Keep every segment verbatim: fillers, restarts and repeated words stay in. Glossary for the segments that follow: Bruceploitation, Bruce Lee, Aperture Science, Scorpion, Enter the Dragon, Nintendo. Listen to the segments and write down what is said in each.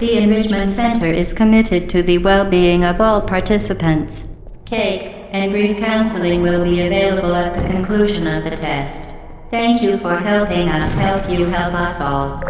The Enrichment Center is committed to the well-being of all participants. Cake and brief counseling will be available at the conclusion of the test. Thank you for helping us help you help us all.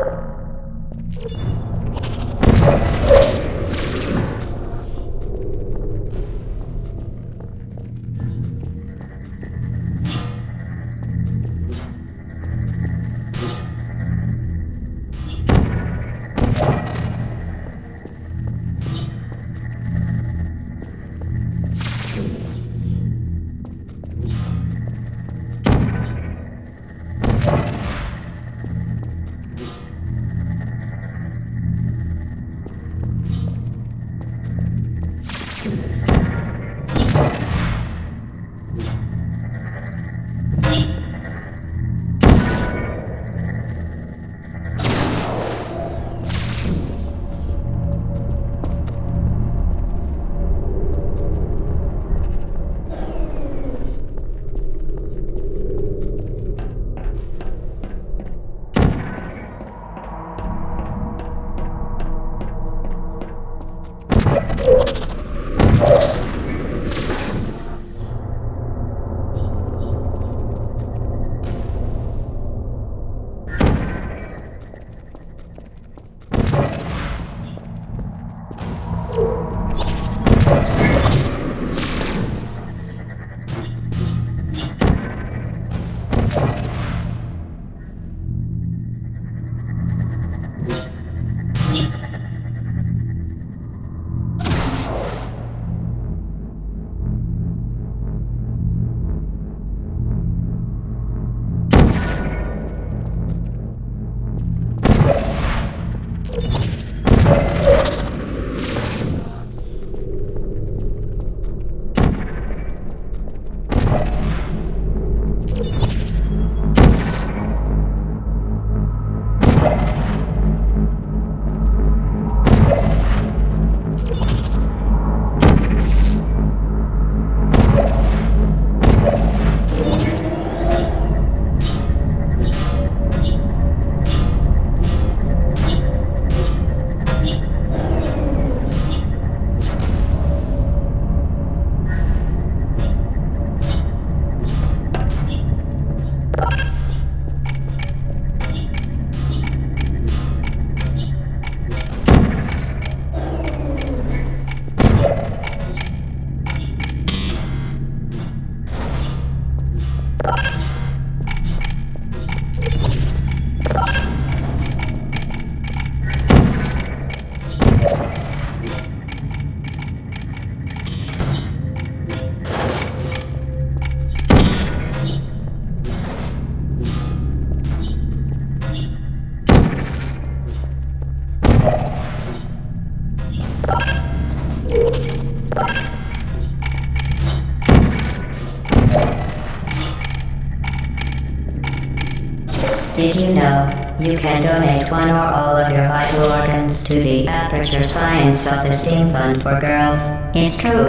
Did you know, you can donate one or all of your vital organs to the Aperture Science Self-Esteem Fund for Girls? It's true.